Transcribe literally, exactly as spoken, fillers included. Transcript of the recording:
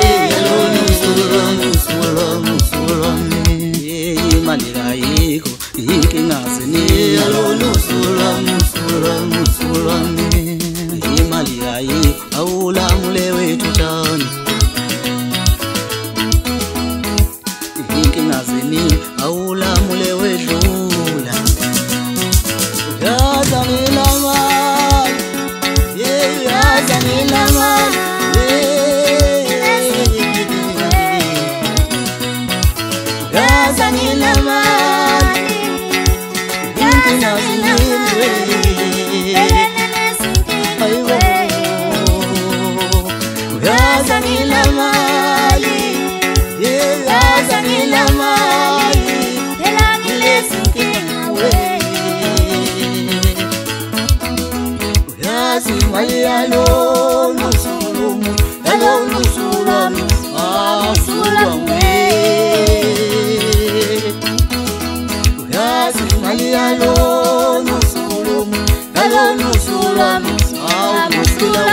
Hello, no sulam, ah, no sulam.